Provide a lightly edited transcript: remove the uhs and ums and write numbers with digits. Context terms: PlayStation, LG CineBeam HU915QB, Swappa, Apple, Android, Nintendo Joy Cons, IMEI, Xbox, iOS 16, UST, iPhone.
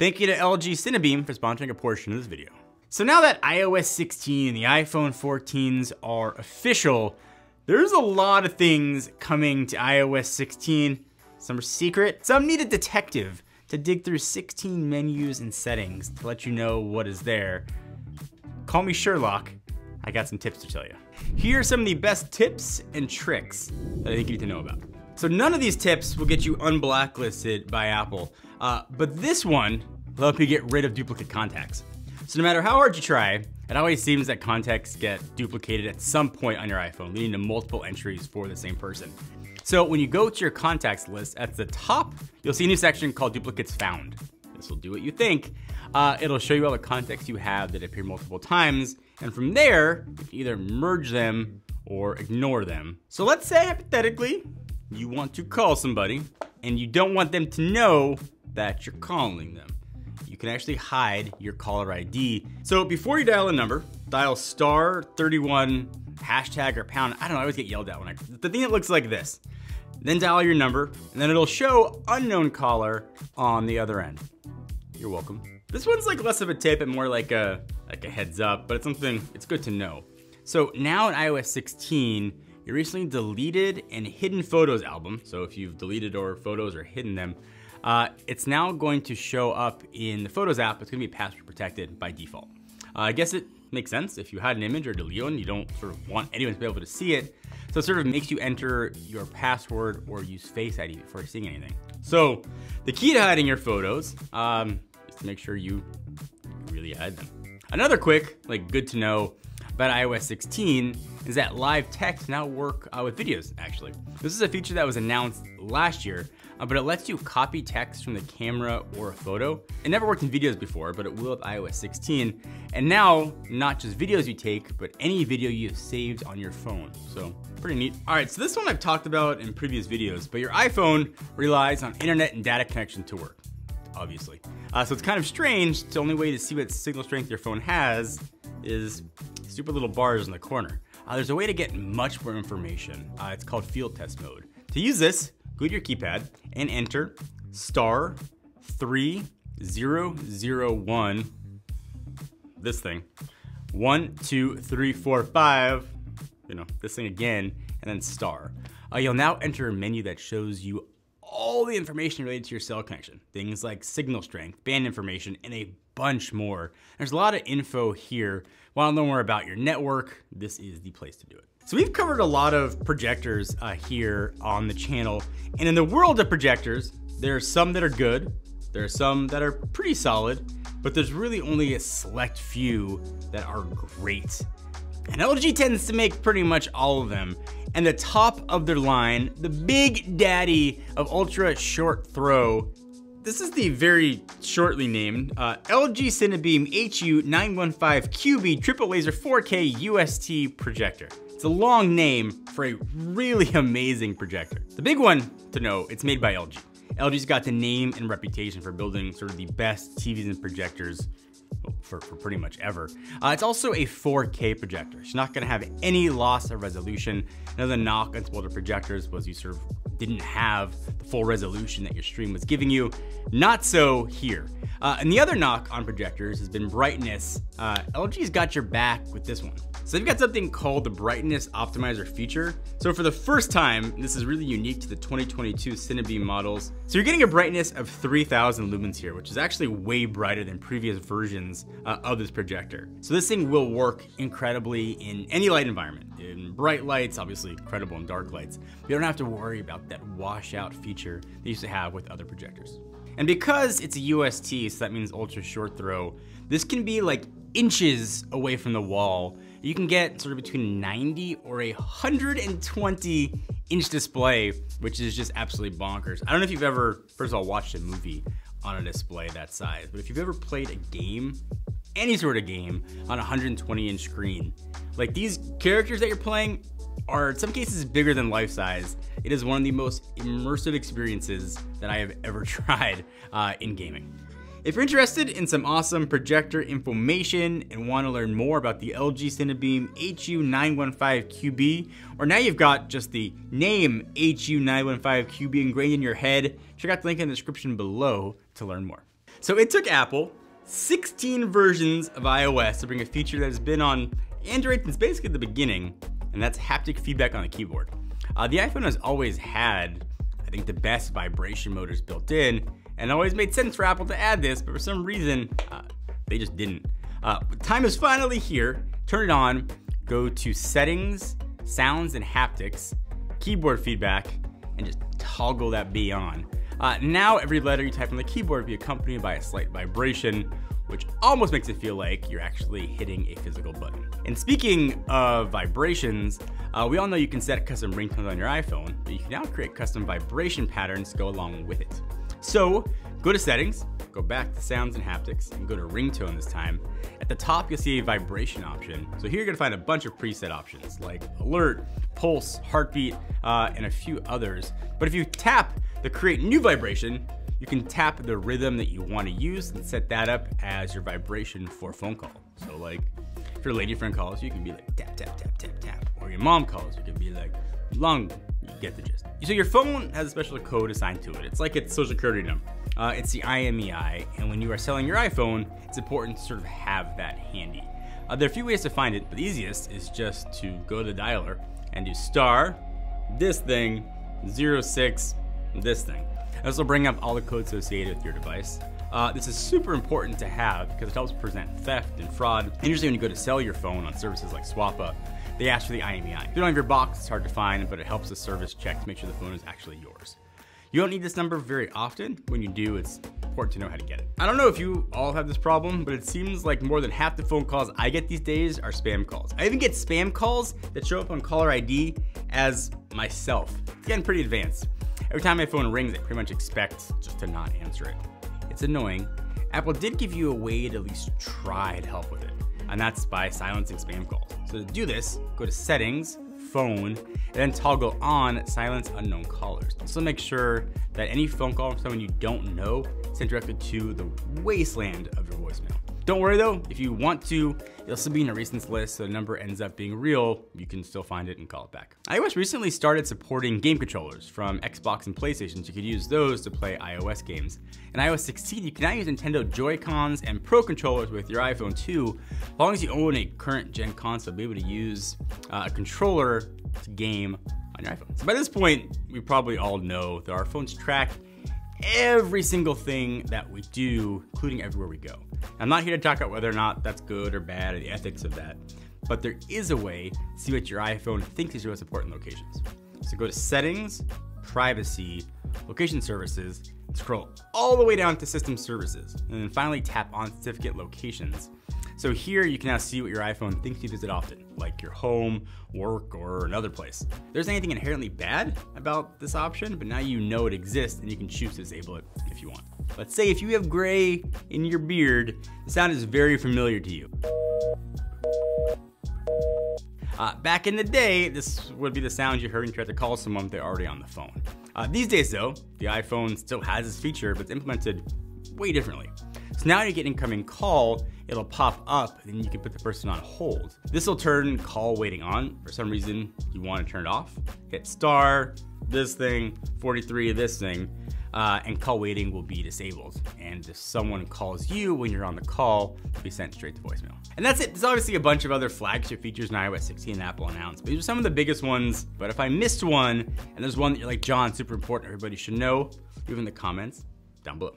Thank you to LG CineBeam for sponsoring a portion of this video. So now that iOS 16 and the iPhone 14s are official, there's a lot of things coming to iOS 16. Some are secret, some need a detective to dig through 16 menus and settings to let you know what is there. Call me Sherlock, I got some tips to tell you. Here are some of the best tips and tricks that I think you need to know about. So none of these tips will get you unblacklisted by Apple, but this one will help you get rid of duplicate contacts. So no matter how hard you try, it always seems that contacts get duplicated at some point on your iPhone, leading to multiple entries for the same person. So when you go to your contacts list, at the top, you'll see a new section called Duplicates Found. This will do what you think. It'll show you all the contacts you have that appear multiple times, and from there, you can either merge them or ignore them. So let's say, hypothetically, you want to call somebody and you don't want them to know that you're calling them. You can actually hide your caller ID. So before you dial a number, dial *31 hashtag or pound. I don't know, I always get yelled at when the thing that looks like this. Then dial your number and then it'll show unknown caller on the other end. You're welcome. This one's like less of a tip and more like a heads up, but it's something, it's good to know. So now in iOS 16, your recently deleted and hidden photos album, so if you've deleted or photos or hidden them, it's now going to show up in the Photos app. It's gonna be password protected by default. I guess it makes sense. If you hide an image or delete one, you don't sort of want anyone to be able to see it. So it sort of makes you enter your password or use Face ID before seeing anything. So the key to hiding your photos is to make sure you really hide them. Another quick, like good to know about iOS 16 is that live text now work with videos, actually. This is a feature that was announced last year, but it lets you copy text from the camera or a photo. It never worked in videos before, but it will with iOS 16. And now, not just videos you take, but any video you've saved on your phone. So pretty neat. All right, so this one I've talked about in previous videos, but your iPhone relies on internet and data connection to work, obviously. So it's kind of strange, the only way to see what signal strength your phone has is stupid little bars in the corner. There's a way to get much more information. It's called field test mode. To use this, go to your keypad and enter *3001, this thing, 1, 2, 3, 4, 5, you know, this thing again, and then *. You'll now enter a menu that shows you all the information related to your cell connection. Things like signal strength, band information, and a bunch more. There's a lot of info here. Want to know more about your network? This is the place to do it. So we've covered a lot of projectors here on the channel. And in the world of projectors, there are some that are good. There are some that are pretty solid, but there's really only a select few that are great. And LG tends to make pretty much all of them. And the top of their line, the big daddy of ultra short throw, this is the very shortly named LG CineBeam HU915QB triple laser 4K UST projector. It's a long name for a really amazing projector. The big one to know, it's made by LG. LG's got the name and reputation for building sort of the best TVs and projectors for pretty much ever. It's also a 4K projector. It's not gonna have any loss of resolution. Another knock on some older projectors was you sort of didn't have the full resolution that your stream was giving you. Not so here. And the other knock on projectors has been brightness. LG's got your back with this one. So they've got something called the brightness optimizer feature. So for the first time, this is really unique to the 2022 CineBeam models. So you're getting a brightness of 3000 lumens here, which is actually way brighter than previous versions of this projector. So this thing will work incredibly in any light environment. In bright lights, obviously incredible in dark lights. You don't have to worry about that washout feature they used to have with other projectors. And because it's a UST, so that means ultra short throw, this can be like inches away from the wall. You can get sort of between 90 or 120 inch display, which is just absolutely bonkers. I don't know if you've ever, first of all, watched a movie on a display that size, but if you've ever played a game, any sort of game, on a 120 inch screen, like these characters that you're playing are in some cases bigger than life size. It is one of the most immersive experiences that I have ever tried in gaming. If you're interested in some awesome projector information and want to learn more about the LG CineBeam HU915QB, or now you've got just the name HU915QB ingrained in your head, check out the link in the description below to learn more. So it took Apple 16 versions of iOS to bring a feature that has been on Android since basically the beginning, and that's haptic feedback on the keyboard. The iPhone has always had, I think, the best vibration motors built in, and it always made sense for Apple to add this, but for some reason, they just didn't. Time is finally here. Turn it on, go to Settings, Sounds and Haptics, Keyboard Feedback, and just toggle that B on. Now every letter you type on the keyboard will be accompanied by a slight vibration, which almost makes it feel like you're actually hitting a physical button. And speaking of vibrations, we all know you can set custom ringtones on your iPhone, but you can now create custom vibration patterns to go along with it. So go to Settings, go back to Sounds and Haptics, and go to Ringtone this time. At the top, you'll see a vibration option. So here you're gonna find a bunch of preset options like Alert, Pulse, Heartbeat, and a few others. But if you tap the Create New Vibration, you can tap the rhythm that you wanna use and set that up as your vibration for phone call. So like, if your lady friend calls, you can be like, tap, tap, tap, tap, tap. Or your mom calls, you can be like, long, you get the gist. So your phone has a special code assigned to it. It's like its social security number. It's the IMEI, and when you are selling your iPhone, it's important to sort of have that handy. There are a few ways to find it, but the easiest is just to go to the dialer and do star, this thing, 06, this thing. This will bring up all the code associated with your device. This is super important to have because it helps prevent theft and fraud. And usually when you go to sell your phone on services like Swappa, they ask for the IMEI. If you don't have your box, it's hard to find, but it helps the service check to make sure the phone is actually yours. You don't need this number very often. When you do, it's important to know how to get it. I don't know if you all have this problem, but it seems like more than half the phone calls I get these days are spam calls. I even get spam calls that show up on caller ID as myself. It's getting pretty advanced. Every time my phone rings, I pretty much expect just to not answer it. It's annoying. Apple did give you a way to at least try to help with it, and that's by silencing spam calls. So to do this, go to Settings, Phone, and then toggle on Silence Unknown Callers. Also make sure that any phone call from someone you don't know is sent directly to the wasteland of your voicemail. Don't worry though, if you want to, it'll still be in a recents list, so the number ends up being real, you can still find it and call it back. iOS recently started supporting game controllers from Xbox and PlayStation, so you could use those to play iOS games. In iOS 16, you can now use Nintendo Joy Cons and Pro controllers with your iPhone too. As long as you own a current gen console, you'll be able to use a controller to game on your iPhone. So by this point, we probably all know that our phones track every single thing that we do, including everywhere we go. I'm not here to talk about whether or not that's good or bad or the ethics of that, but there is a way to see what your iPhone thinks is your most important locations. So go to Settings, Privacy, Location Services, scroll all the way down to System Services, and then finally tap on Certificate Locations. So here you can now see what your iPhone thinks you visit often, like your home, work, or another place. There's anything inherently bad about this option, but now you know it exists and you can choose to disable it if you want. Let's say if you have gray in your beard, the sound is very familiar to you. Back in the day, this would be the sound you heard when you tried to call someone if they're already on the phone. These days though, the iPhone still has this feature, but it's implemented way differently. So now you get an incoming call, it'll pop up, and you can put the person on hold. This will turn call waiting on. For some reason, you want to turn it off. Hit star, this thing, 43, this thing, and call waiting will be disabled. And if someone calls you when you're on the call, it'll be sent straight to voicemail. And that's it. There's obviously a bunch of other flagship features in iOS 16 that Apple announced, but these are some of the biggest ones. But if I missed one, and there's one that you're like, John, super important, everybody should know, leave in the comments down below.